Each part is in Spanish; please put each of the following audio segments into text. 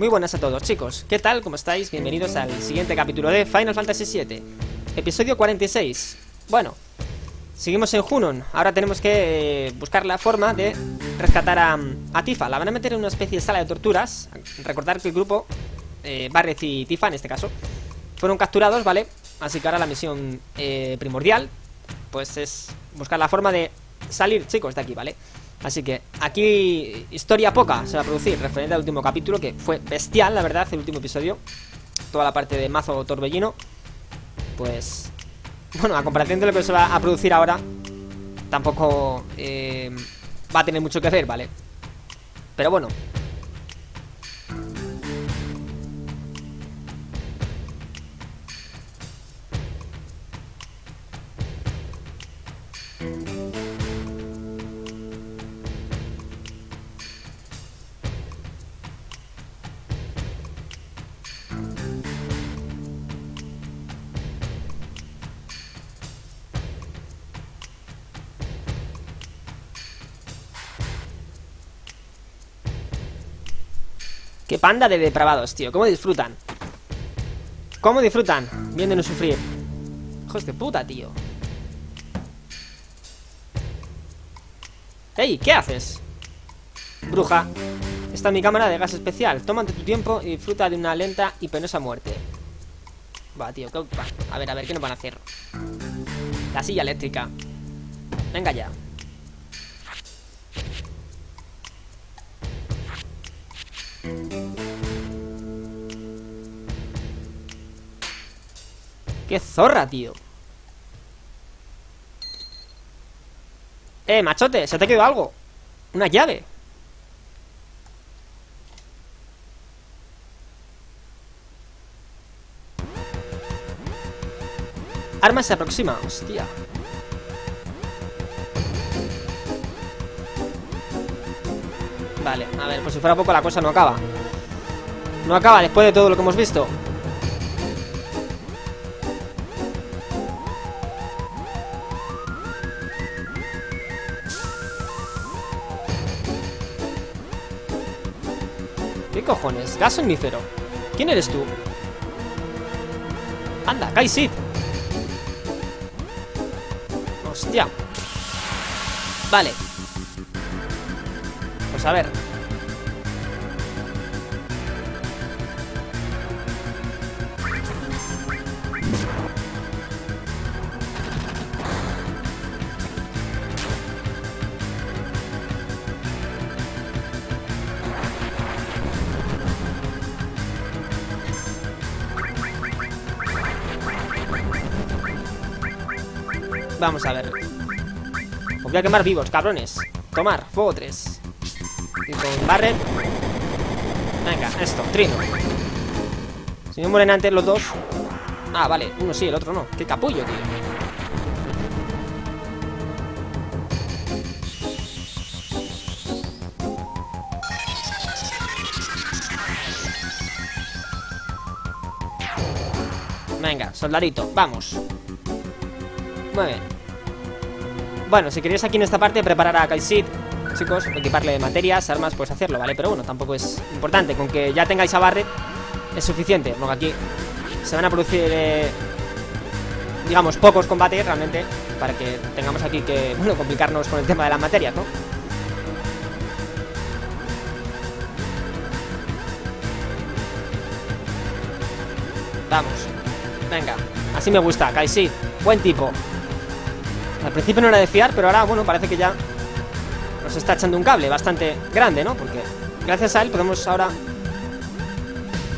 Muy buenas a todos, chicos. ¿Qué tal? ¿Cómo estáis? Bienvenidos al siguiente capítulo de Final Fantasy VII, episodio 46. Bueno, seguimos en Junon. Ahora tenemos que buscar la forma de rescatar a Tifa. La van a meter en una especie de sala de torturas. Recordar que el grupo, Barret y Tifa en este caso, fueron capturados, ¿vale? Así que ahora la misión primordial pues es buscar la forma de salir, chicos, de aquí, ¿vale? Así que aquí historia poca se va a producir, referente al último capítulo, que fue bestial, la verdad, el último episodio. Toda la parte de mazo torbellino, pues, bueno, a comparación de lo que se va a producir ahora, tampoco va a tener mucho que ver, ¿vale? Pero bueno. ¡Qué panda de depravados, tío! ¿Cómo disfrutan? ¿Cómo disfrutan? Viéndonos sufrir. ¡Hijos de puta, tío! ¡Ey! ¿Qué haces? Bruja. Está mi cámara de gas especial. Tómate tu tiempo y disfruta de una lenta y penosa muerte. Va, tío. A ver, ¿qué nos van a hacer? La silla eléctrica. Venga ya. ¡Qué zorra, tío! Machote, se te ha quedado algo. Una llave. Arma se aproxima, hostia. Vale, a ver, por si fuera poco la cosa no acaba. No acaba después de todo lo que hemos visto. ¿Qué cojones? Gas somnífero. ¿Quién eres tú? Anda, Cait Sith. Hostia. Vale. Pues a ver. Vamos a ver. Os voy a quemar vivos, cabrones. Tomar, fuego 3. Y con Barret. Venga, esto, trino. Si no mueren antes los dos. Ah, vale, uno sí, el otro no. Qué capullo, tío. Venga, soldadito, vamos. Muy bien. Bueno, si queréis aquí en esta parte preparar a Cait Sith, chicos, equiparle materias, armas, pues hacerlo, ¿vale? Pero bueno, tampoco es importante. Con que ya tengáis a Barret es suficiente. Porque aquí se van a producir, digamos, pocos combates realmente, para que tengamos aquí que, bueno, complicarnos con el tema de las materias, ¿no? Vamos. Venga, así me gusta, Cait Sith. Buen tipo. Al principio no era de fiar, pero ahora, bueno, parece que ya nos está echando un cable bastante grande, ¿no? Porque gracias a él podemos ahora...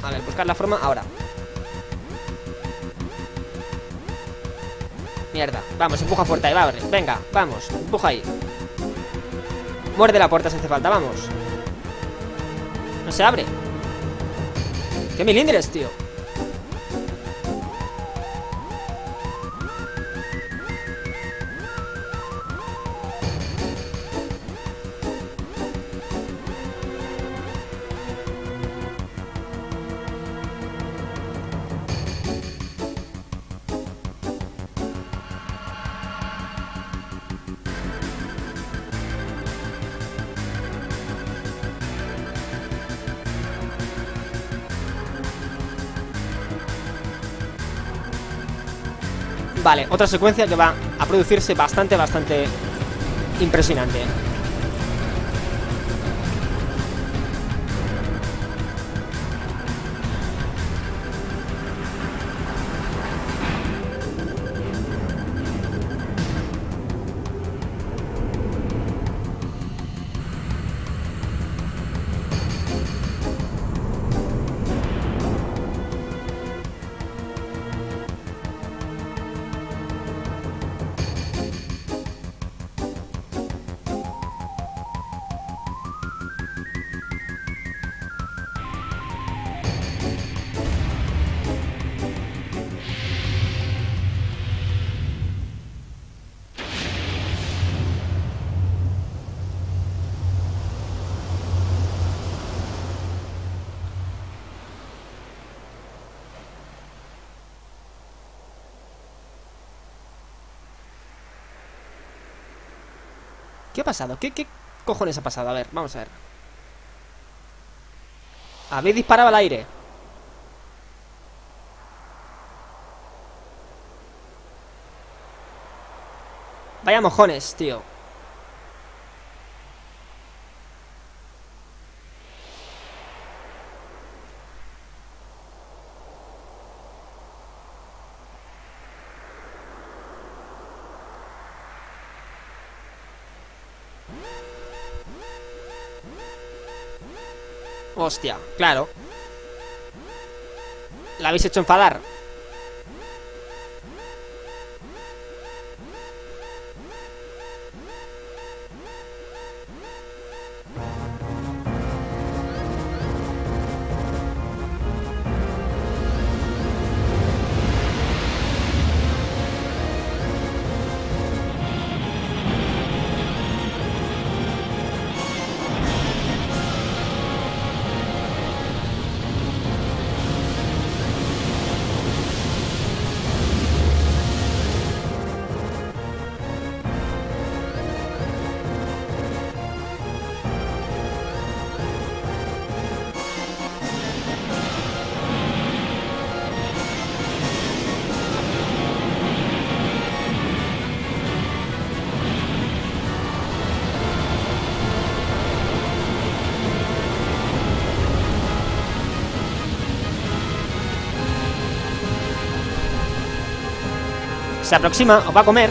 A ver, buscar la forma ahora. Mierda. Vamos, empuja puerta y va, abre. Venga, vamos, empuja ahí. Muerde la puerta si hace falta, vamos. No se abre. ¡Qué milindres, tío! Vale, otra secuencia que va a producirse bastante impresionante. ¿Qué ha pasado? ¿Qué cojones ha pasado? A ver, vamos a ver. Habéis disparado al aire. Vaya mojones, tío. Hostia, claro. La habéis hecho enfadar. Se aproxima, os va a comer.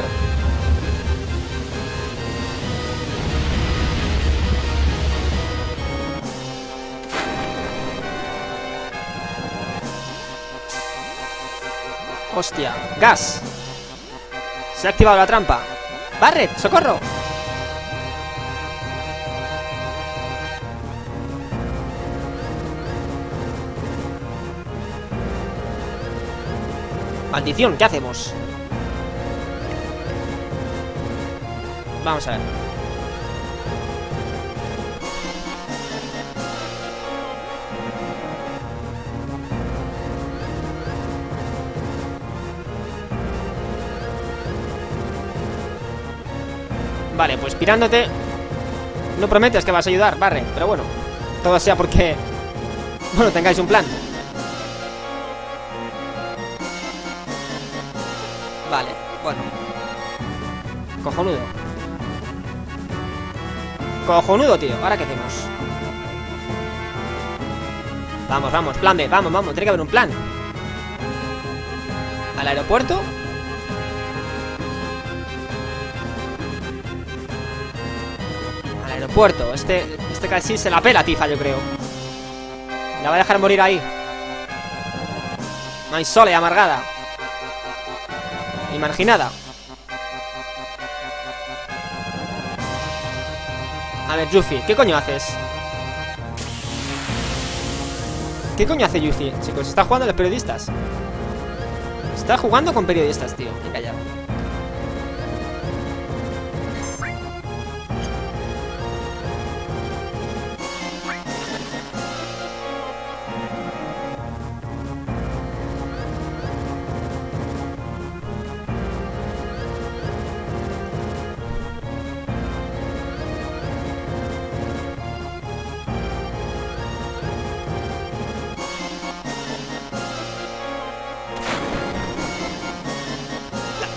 Hostia, gas. Se ha activado la trampa. Barret, socorro. Maldición, ¿qué hacemos? Vamos a ver. Vale, pues pirándote. No prometes que vas a ayudar, Barret, pero bueno, todo sea porque, bueno, tengáis un plan. Vale, bueno. Cojonudo. Cojonudo, tío. ¿Ahora qué hacemos? Vamos, vamos. Plan B. Vamos, vamos. Tiene que haber un plan. Al aeropuerto. Al aeropuerto. Este casi se la pela, Tifa, yo creo. La va a dejar morir ahí. No hay sole, amargada. Y marginada. A ver, Yuffie, ¿qué coño haces? ¿Qué coño hace Yuffie? Chicos, está jugando a los periodistas. Está jugando con periodistas, tío. Venga ya.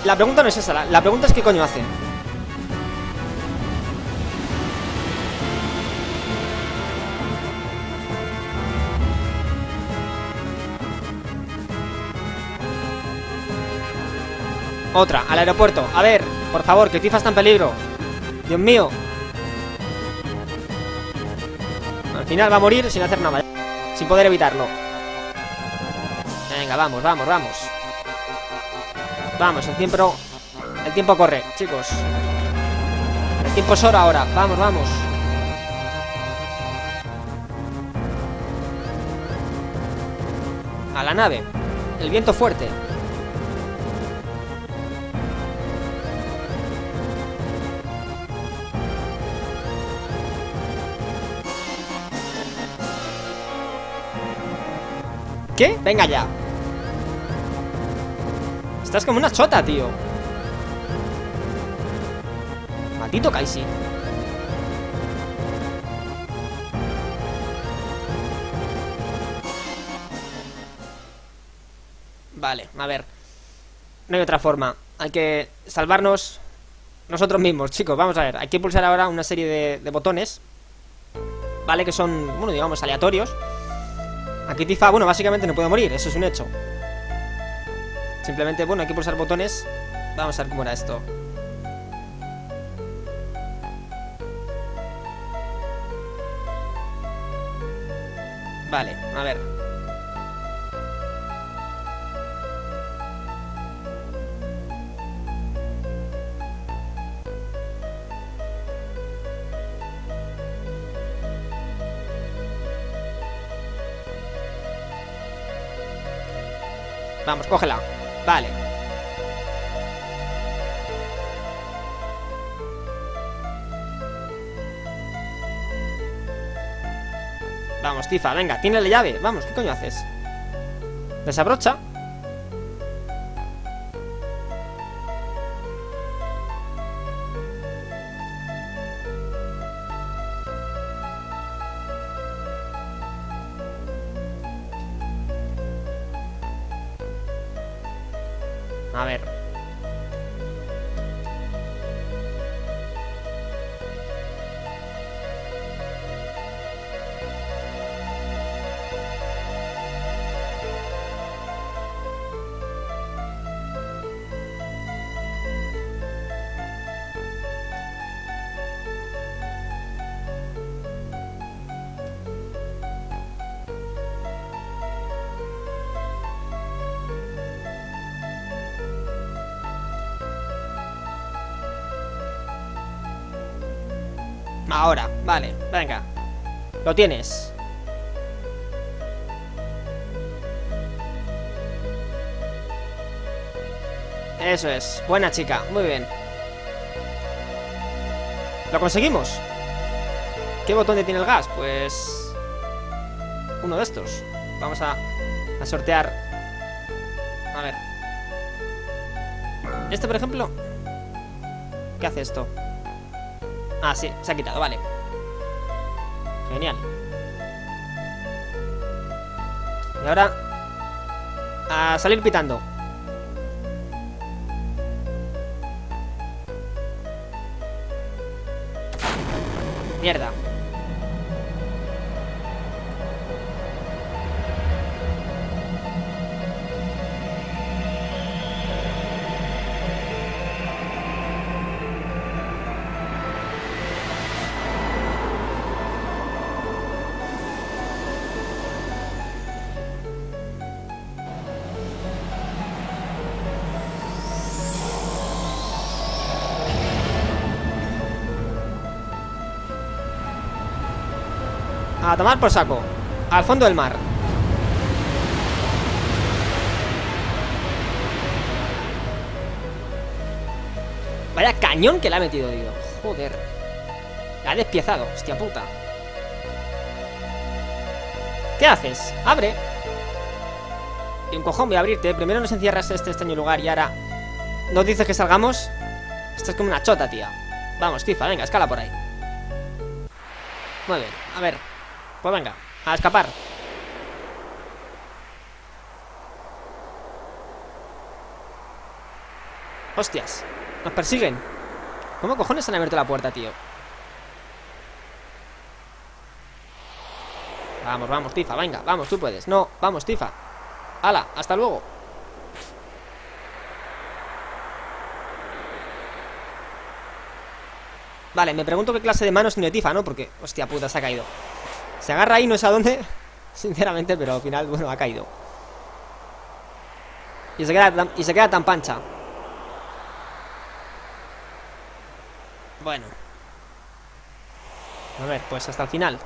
La pregunta no es esa, la pregunta es qué coño hacen. Otra, al aeropuerto. A ver, por favor, que Tifa está en peligro. Dios mío. Al final va a morir sin hacer nada, sin poder evitarlo. Venga, vamos, vamos, vamos. Vamos, el tiempo corre, chicos. El tiempo es oro ahora. Vamos, vamos. A la nave. El viento fuerte. ¿Qué? Venga ya. Estás como una chota, tío. Matito Cait Sith. Vale, a ver. No hay otra forma. Hay que salvarnos nosotros mismos, chicos. Vamos a ver, hay que pulsar ahora una serie de botones, vale, que son, bueno, digamos, aleatorios. Aquí Tifa, bueno, básicamente no puede morir, eso es un hecho. Simplemente, bueno, hay que pulsar botones. Vamos a ver cómo era esto. Vale, a ver. Vamos, cógela. Vale. Vamos, Tifa, venga, tiene la llave. Vamos, ¿qué coño haces? Desabrocha. A ver. Ahora, vale, venga. Lo tienes. Eso es, buena chica, muy bien. ¿Lo conseguimos? ¿Qué botón tiene el gas? Pues... uno de estos. Vamos a sortear. A ver. Este, por ejemplo. ¿Qué hace esto? Ah, sí, se ha quitado, vale. Genial. Y ahora a salir pitando. Mierda. A tomar por saco. Al fondo del mar. Vaya cañón que le ha metido, tío. Joder. La ha despiezado. Hostia puta. ¿Qué haces? Abre. Y un cojón voy a abrirte. Primero nos encierras en este extraño lugar y ahora nos dices que salgamos. Esto es como una chota, tía. Vamos, Tifa, venga, escala por ahí. Muy bien, a ver. Pues venga, a escapar. Hostias, nos persiguen. ¿Cómo cojones han abierto la puerta, tío? Vamos, vamos, Tifa, venga, vamos, tú puedes. No, vamos, Tifa. Hala, hasta luego. Vale, me pregunto qué clase de manos tiene Tifa, ¿no? Porque, hostia puta, se ha caído. Se agarra ahí, no sé a dónde, sinceramente, pero al final, bueno, ha caído. Y se queda tan pancha. Bueno. A ver, pues hasta el final.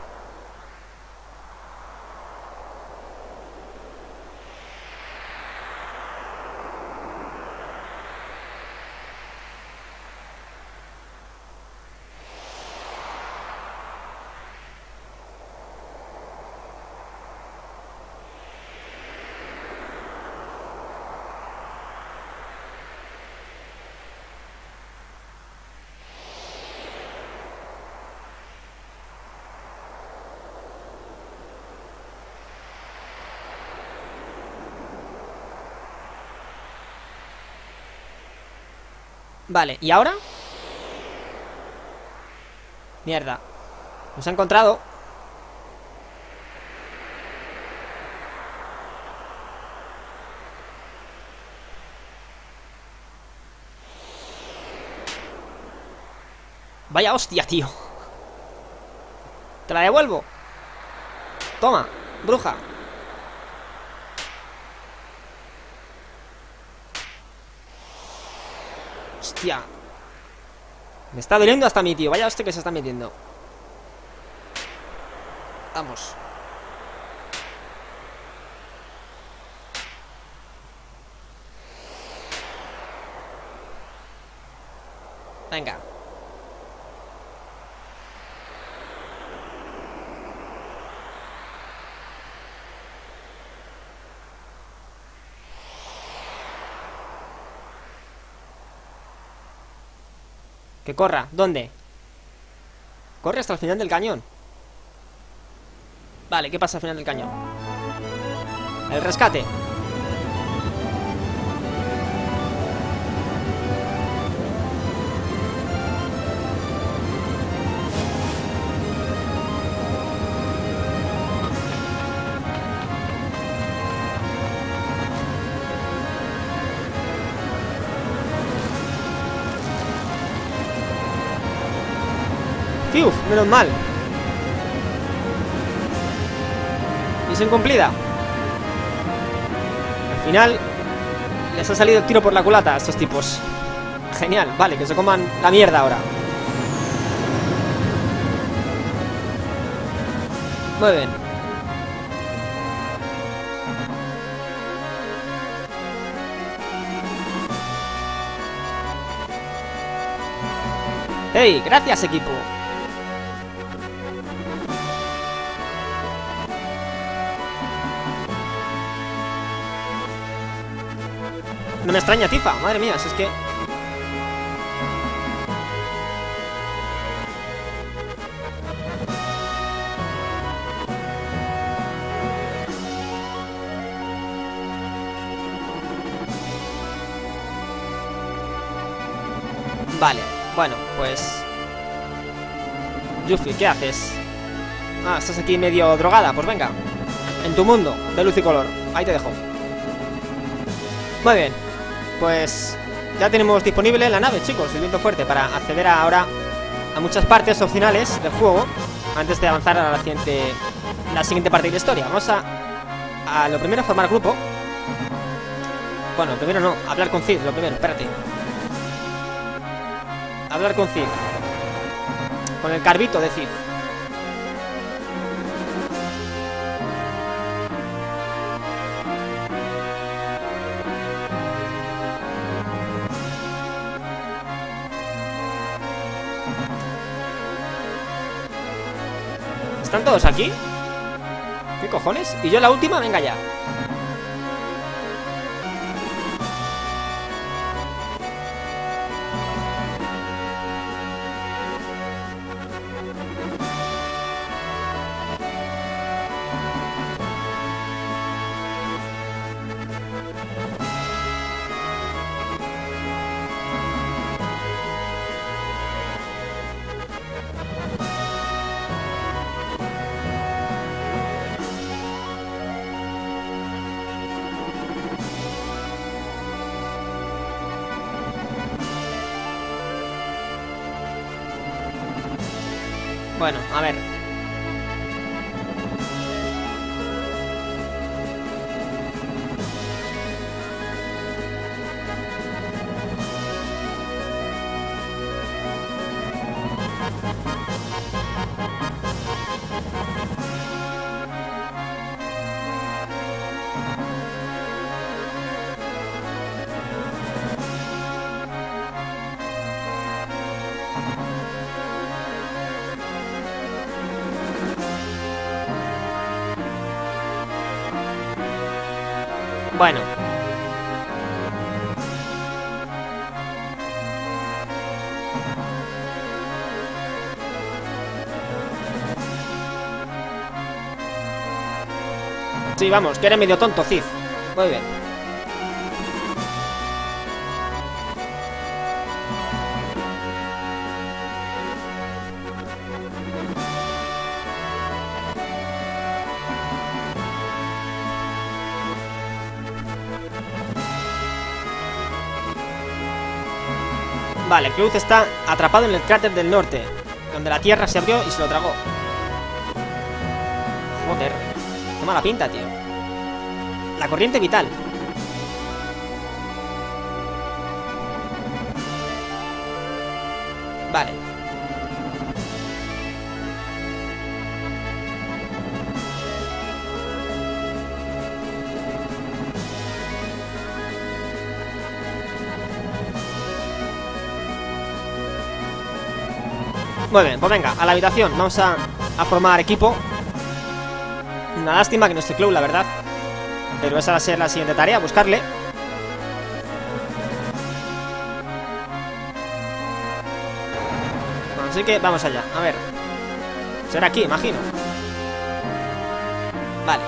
Vale, ¿y ahora? Mierda. Nos ha encontrado. Vaya hostia, tío. Te la devuelvo. Toma, bruja. Hostia. Me está doliendo hasta mi tío. Vaya hostia que se está metiendo. Vamos. Venga. Que corra, ¿dónde? Corre hasta el final del cañón. Vale, ¿qué pasa al final del cañón? El rescate. Uf, menos mal. Misión cumplida. Al final les ha salido el tiro por la culata a estos tipos. Genial, vale, que se coman la mierda ahora. Muy bien. Hey, gracias equipo. No me extraña Tifa, madre mía, si es que... Vale, bueno, pues... Yuffie, ¿qué haces? Ah, estás aquí medio drogada, pues venga. En tu mundo, de luz y color, ahí te dejo. Muy bien. Pues ya tenemos disponible la nave, chicos, el viento fuerte, para acceder ahora a muchas partes opcionales del juego antes de avanzar a la siguiente parte de la historia. Vamos a lo primero formar grupo. Bueno, primero no, hablar con Cid, lo primero, espérate. Hablar con Cid. Con el carbito de Cid. ¿Están todos aquí? ¿Qué cojones? ¿Y yo la última? Venga ya. Bueno, a ver. Bueno. Sí, vamos, que eres medio tonto, Cid. Muy bien. Vale, Cloud está atrapado en el cráter del norte, donde la tierra se abrió y se lo tragó. Joder, qué mala pinta, tío. La corriente vital. Vale. Muy bien, pues venga, a la habitación. Vamos a formar equipo. Una lástima que no esté Cloud, la verdad. Pero esa va a ser la siguiente tarea, buscarle. Así que vamos allá, a ver. Será aquí, imagino. Vale.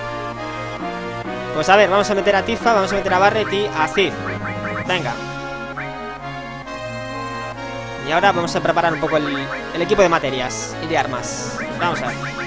Pues a ver, vamos a meter a Tifa, vamos a meter a Barret y a Cid. Venga. Y ahora vamos a preparar un poco el equipo de materias y de armas. Vamos a ver.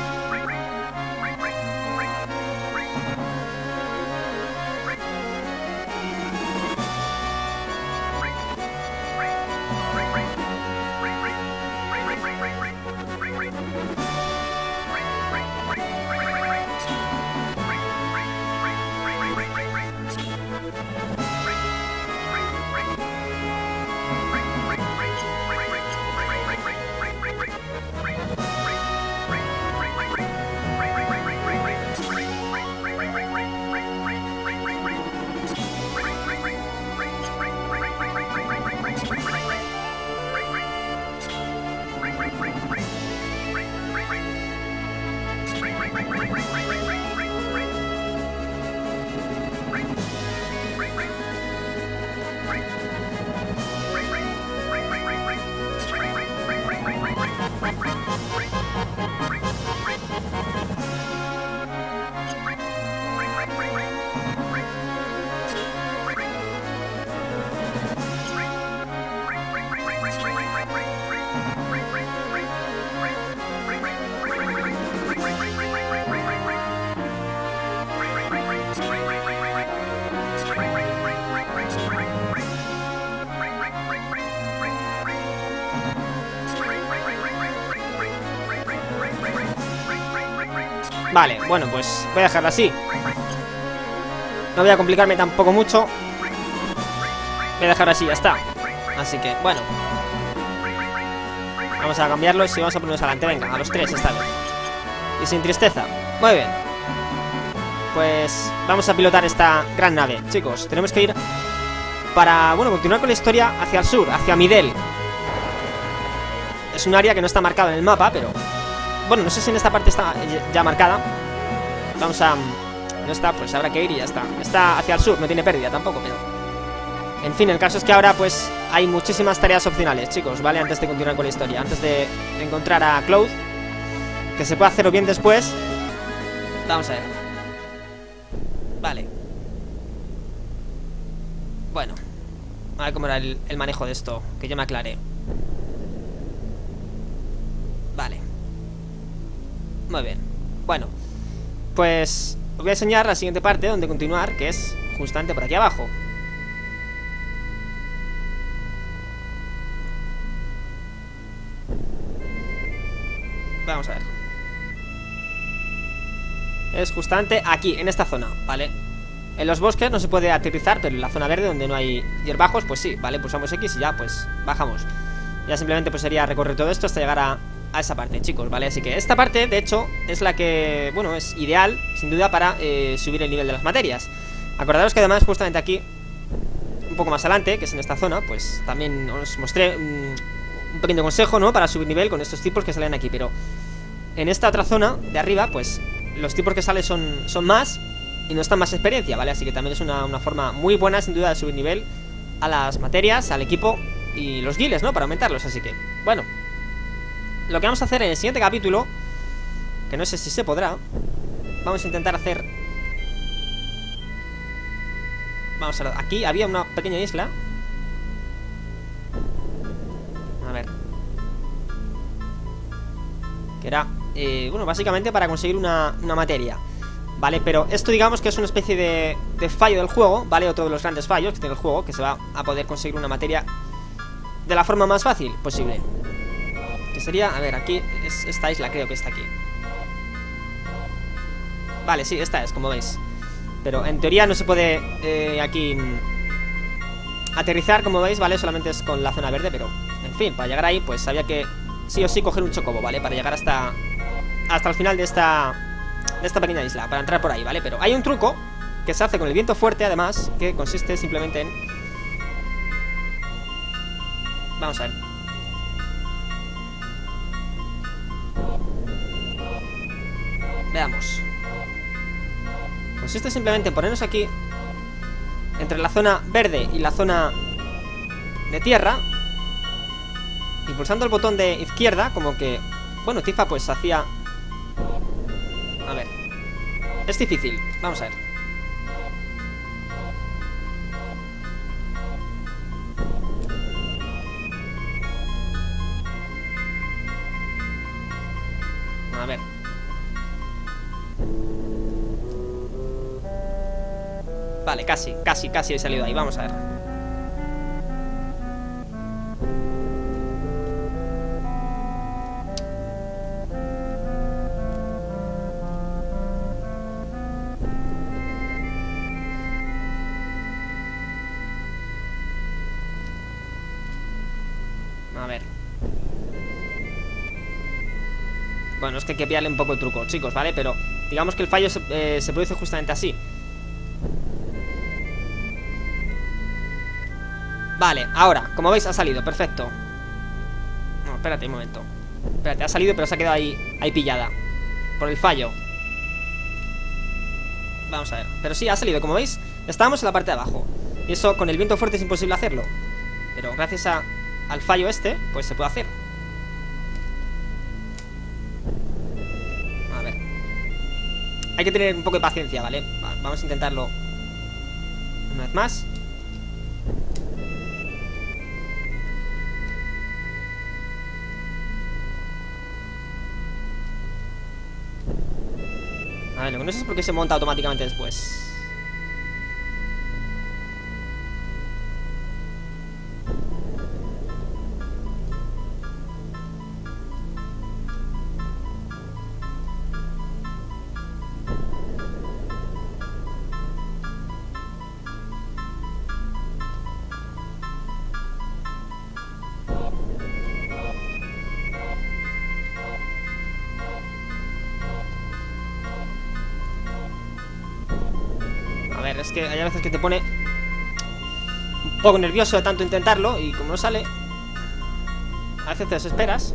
Vale, bueno, pues voy a dejarlo así. No voy a complicarme tampoco mucho. Voy a dejarlo así, ya está. Así que, bueno. Vamos a cambiarlos y vamos a ponernos adelante. Venga, a los tres esta vez. Y sin tristeza. Muy bien. Pues vamos a pilotar esta gran nave. Chicos, tenemos que ir para, bueno, continuar con la historia hacia el sur, hacia Midel. Es un área que no está marcada en el mapa, pero... bueno, no sé si en esta parte está ya marcada. Vamos a... no está, pues habrá que ir y ya está. Está hacia el sur, no tiene pérdida tampoco, pero... en fin, el caso es que ahora pues hay muchísimas tareas opcionales, chicos, ¿vale? Antes de continuar con la historia, antes de encontrar a Cloud, que se puede hacerlo bien después. Vamos a ver. Vale. Bueno. A ver cómo era el manejo de esto, que yo me aclaré. Vale. Muy bien, bueno, pues os voy a enseñar la siguiente parte donde continuar, que es justamente por aquí abajo. Vamos a ver. Es justamente aquí, en esta zona, ¿vale? En los bosques no se puede aterrizar, pero en la zona verde donde no hay hierbajos, pues sí, ¿vale? Pulsamos X y ya, pues, bajamos. Ya simplemente pues sería recorrer todo esto hasta llegar a esa parte, chicos, ¿vale? Así que esta parte, de hecho, es la que, bueno, es ideal, sin duda, para subir el nivel de las materias. Acordaros que además, justamente aquí, un poco más adelante, que es en esta zona, pues también os mostré un pequeño consejo, ¿no? Para subir nivel con estos tipos que salen aquí, pero en esta otra zona, de arriba, pues los tipos que salen son más y nos dan más experiencia, ¿vale? Así que también es una forma muy buena, sin duda, de subir nivel a las materias, al equipo y los guiles, ¿no? Para aumentarlos, así que, bueno, lo que vamos a hacer en el siguiente capítulo, que no sé si se podrá, vamos a intentar hacer... Vamos a ver, aquí había una pequeña isla. A ver. Que era, bueno, básicamente para conseguir una materia, ¿vale? Pero esto digamos que es una especie de fallo del juego, ¿vale? Otro de los grandes fallos que tiene el juego, que se va a poder conseguir una materia de la forma más fácil posible. Que sería, a ver, aquí es esta isla, creo que está aquí. Vale, sí, esta es, como veis. Pero en teoría no se puede aquí aterrizar, como veis, ¿vale? Solamente es con la zona verde, pero en fin, para llegar ahí pues había que sí o sí coger un chocobo, ¿vale? Para llegar hasta el final de esta pequeña isla, para entrar por ahí, ¿vale? Pero hay un truco que se hace con el viento fuerte, además, que consiste simplemente en... Vamos a ver. Veamos. Consiste simplemente en ponernos aquí entre la zona verde y la zona de tierra y pulsando el botón de izquierda, como que, bueno, Tifa pues hacía... A ver. Es difícil, vamos a ver. A ver. Vale, casi he salido ahí, vamos a ver. A ver. Bueno, es que hay que pillarle un poco el truco, chicos, ¿vale? Pero digamos que el fallo se produce justamente así. Vale, ahora, como veis, ha salido, perfecto. No, espérate un momento. Espérate, ha salido pero se ha quedado ahí pillada por el fallo. Vamos a ver, pero sí, ha salido, como veis. Estábamos en la parte de abajo y eso con el viento fuerte es imposible hacerlo. Pero gracias al fallo este, pues se puede hacer. A ver. Hay que tener un poco de paciencia, ¿vale? Vamos a intentarlo una vez más. A ver, lo que no sé es por qué se monta automáticamente después. Es que hay veces que te pone un poco nervioso de tanto intentarlo y como no sale, a veces te desesperas.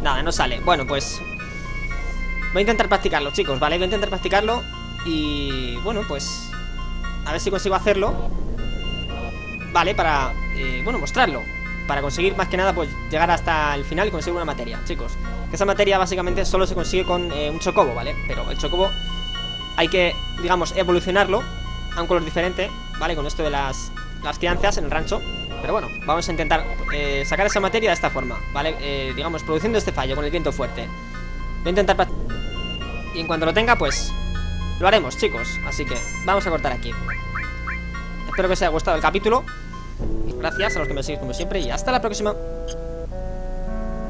Nada, no sale. Bueno, pues voy a intentar practicarlo, chicos, ¿vale? Voy a intentar practicarlo y bueno, pues a ver si consigo hacerlo, ¿vale? Para, bueno, mostrarlo. Para conseguir más que nada pues llegar hasta el final y conseguir una materia, chicos. Que esa materia básicamente solo se consigue con un chocobo, ¿vale? Pero el chocobo hay que, digamos, evolucionarlo a un color diferente, ¿vale? Con esto de las crianzas en el rancho. Pero bueno, vamos a intentar sacar esa materia de esta forma, ¿vale? Digamos, produciendo este fallo con el viento fuerte. Voy a intentar... Y en cuanto lo tenga, pues lo haremos, chicos. Así que vamos a cortar aquí. Espero que os haya gustado el capítulo. Gracias a los que me seguís como siempre y hasta la próxima.